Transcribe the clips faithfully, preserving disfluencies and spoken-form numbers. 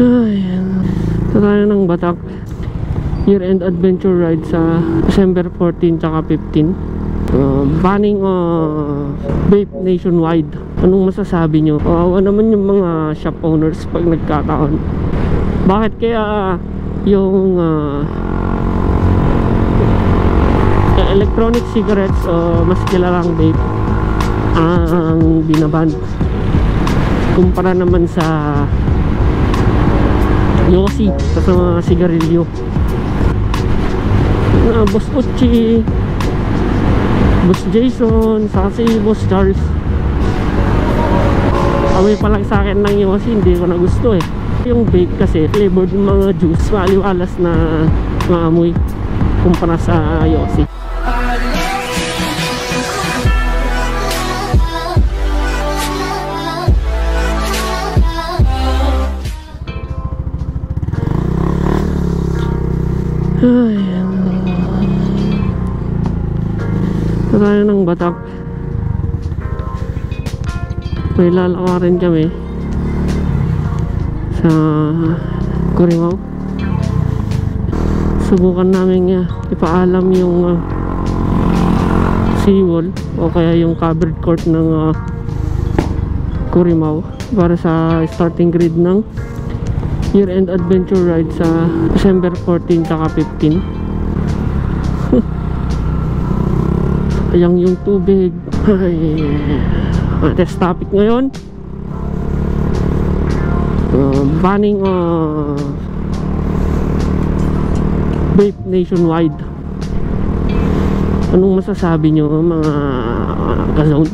Ayan. So tayo ng Batak year-end adventure ride sa December fourteen tsaka fifteen. Uh, banning uh, vape nationwide. Anong masasabi nyo? Kawawa naman yung mga shop owners pag nagkataon. Bakit kaya yung uh, electronic cigarettes o uh, mas kilalang vape ang binaban kumpara naman sa Yossi sa mga sigarilyo na Boss Uchi, Boss Jason, saka si Boss Charles. Away pa lang sa akin ng Yossi, hindi ko na gusto eh. Yung vape kasi flavored ng mga juice, maliwalas na maamoy kumpara sa Yossi. Ayan. Ito tayo ng Batak. May lalawa rin kami sa Kurimaw. Subukan namin uh, ipaalam yung uh, seawall o kaya yung covered court ng uh, Kurimaw para sa starting grid ng year-end adventure ride sa December fourteen tsaka fifteen. Ayang yung tubig. Ay, test topic ngayon. Uh, banning uh, vape nationwide. Anong masasabi nyo mga ka-zone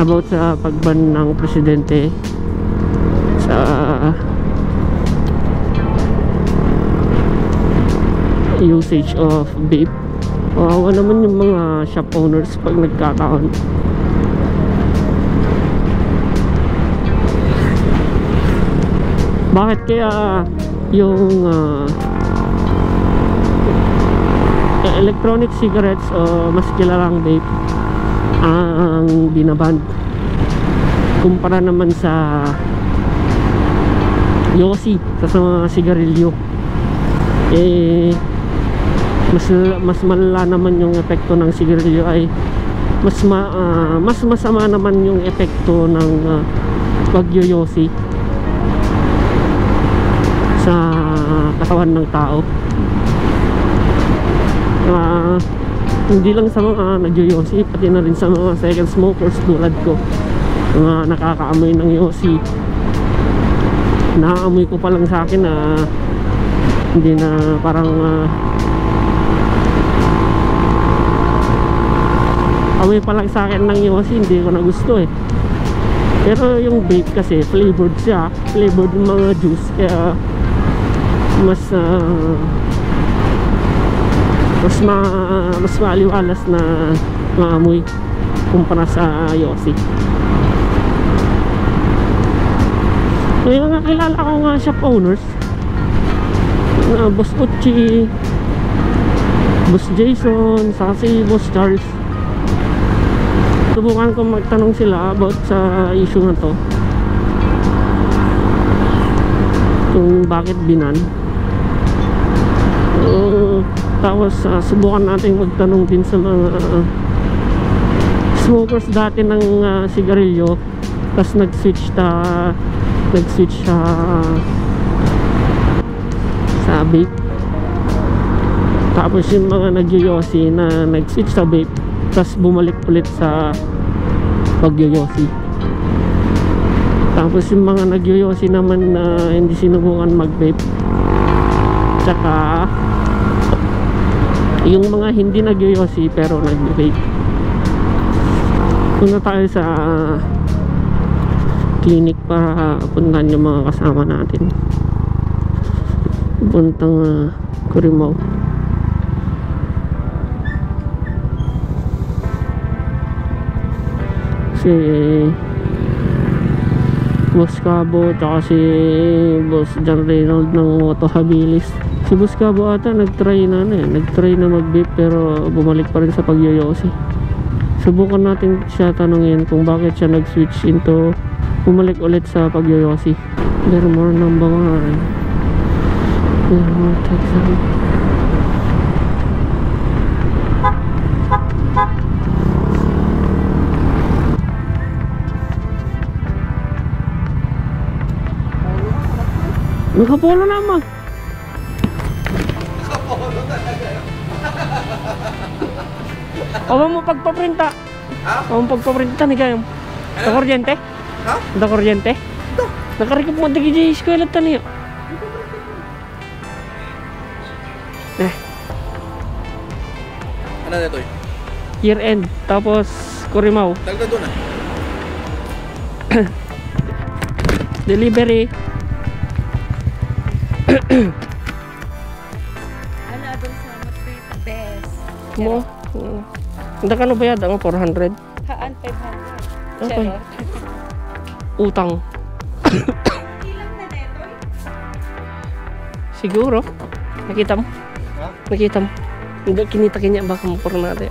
about sa pag-ban ng presidente Uh, usage of vape? Kawawa naman yung mga shop owners pag nagkataon. Bakit kaya yung uh, electronic cigarettes o mas kilalang vape ang binaban kumpara naman sa Yossi sa mga sigarilyo? Eh mas mas malala naman yung epekto ng sigarilyo, ay mas ma, uh, mas masama naman yung epekto ng uh, bagyo Yossi sa katawan ng tao. Uh, hindi lang sa mga uh, nagyo-Yossi, pati na rin sa mga second smokers tulad ko, mga nakakaamoy ng Yossi. Naamoy ko pa lang sa akin na uh, hindi na parang uh, amoy pa lang sa akin ng Yossi, hindi ko na gusto eh. Pero yung vape kasi flavored siya, flavored ng mga juice, kaya mas uh, mas ma mas maliwalas na maamoy kumpara sa Yossi. Kaya nakilala ko nga shop owners na Boss Uchi, Boss Jason, saka si Boss Charles. Subukan ko magtanong sila about sa issue na to, kung bakit binan. uh, Tapos uh, subukan natin magtanong din sa mga uh, smokers dati ng uh, sigarilyo, tapos nag-switch ta nag-switch siya sa vape. Tapos yung mga nag-Yossi na nag-switch sa vape, tapos bumalik ulit sa pag-Yossi. Tapos yung mga nag-Yossi naman na uh, hindi sinubukan mag-vape, tsaka yung mga hindi nag-Yossi pero nag-vape. Punta tayo sa uh, clinic para puntahan yung mga kasama natin puntang uh, Kurimaw. Si Boscobo tsaka si Boss John Reynolds ng Motohabilis. Si Boscobo ata nagtry na na eh. Nagtry na mag-vape pero bumalik pa rin sa pag-Yossi. Subukan natin siya tanongin kung bakit siya nag-switch into bumalik ulit sa pag-Yossi. Little more number one. Little more Texas. Nakapolo naman. Nakapolo talaga. Huwag mo pagpaprinta. Ha? Huwag mo pagpaprinta ni kayo. Ano? Kuryente? Ha? Da kuryente? Da. Nakarikip mo digi di eskwela taniyo. Eh. Ano na ito eh? Year end. Tapos Kurimaw. Dagda doon ah. Delivery. Ano adong salamat po best. Mo. Hindi ka nabayad ang four hundred. Haan five hundred. Okay. Utang. Ilang na neto? Siguro. Nakita mo? Ha? Nakita mo. Hindi kinita kanya baka mo puro natin.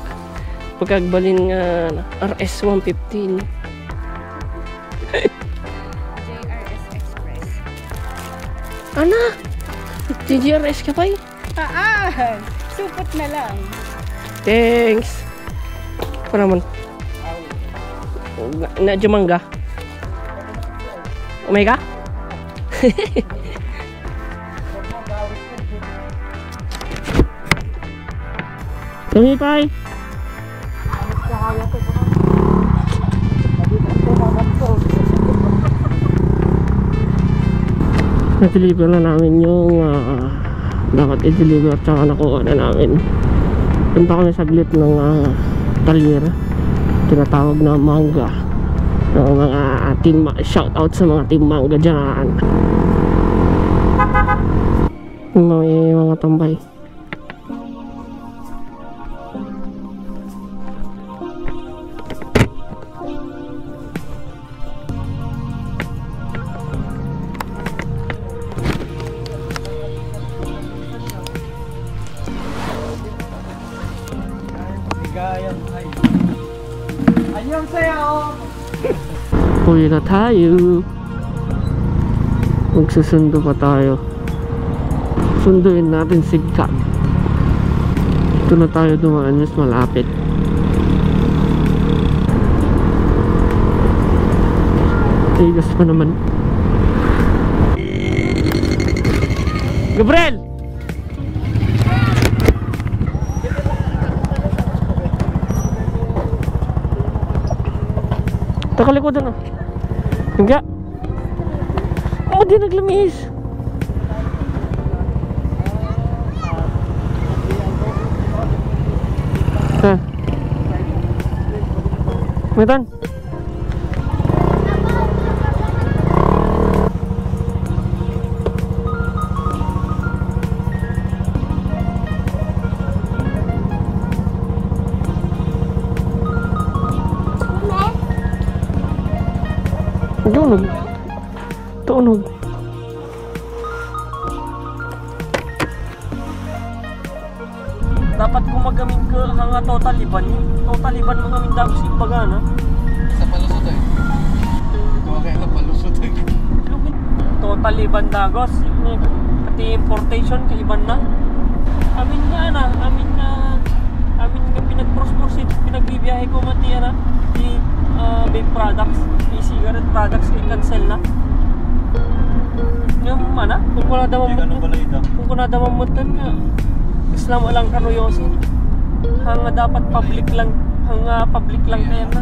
Pagkagbalin nga uh, R S one fifteen. J R S Express. Ana. J R S ka pa eh? Haan! Supot na lang. Thanks! Pa naman? Medyo mangga. Omega? Tumipay! Na-deliver na namin yung uh, dapat i-deliver tsaka nakuha na namin. Punta kami saglit ng uh, talyera, tinatawag na Mangga. So, mga team, shoutout sa mga team Mangga dyan. May mga tambay. Uwi na tayo. Magsusundo pa tayo. Sunduin natin si Kat. Ito na tayo dumaan, mas malapit. Tigas pa naman. Gabriel! Takalikodan na. Mangga. Oh, di naglamis. Ha. Medan. Tunog. Tunog. Dapat kung magamin ka hanga total iban. Total iban magamin dapat simbaga na. Sa palusot eh. Ito kaya sa palusot eh. Total iban dagos. Pati importation ka iban na. Amin nga na. Amin na. Amin nga pinagprosporsit. Pinagbibiyahe ko matira. Di... Uh, vape products, e-cigarette products i-cancel na. Yung mana, kung kuna damang mutan, kung kuna damang mutan nga Islam alang kano Yossi. Hanga dapat public lang, hanga public lang kaya na.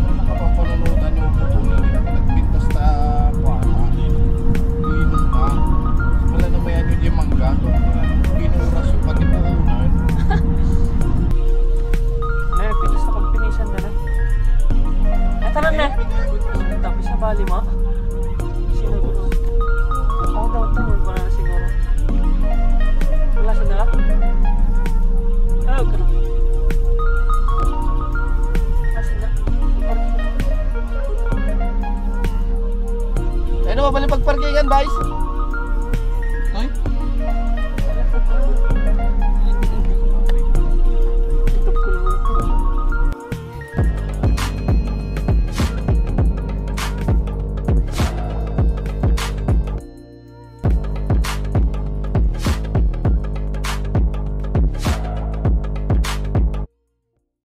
Nakapapanunutan yung putunin, nagbintas na kuwana, iinom ka. Wala na mayan yun yung mangga.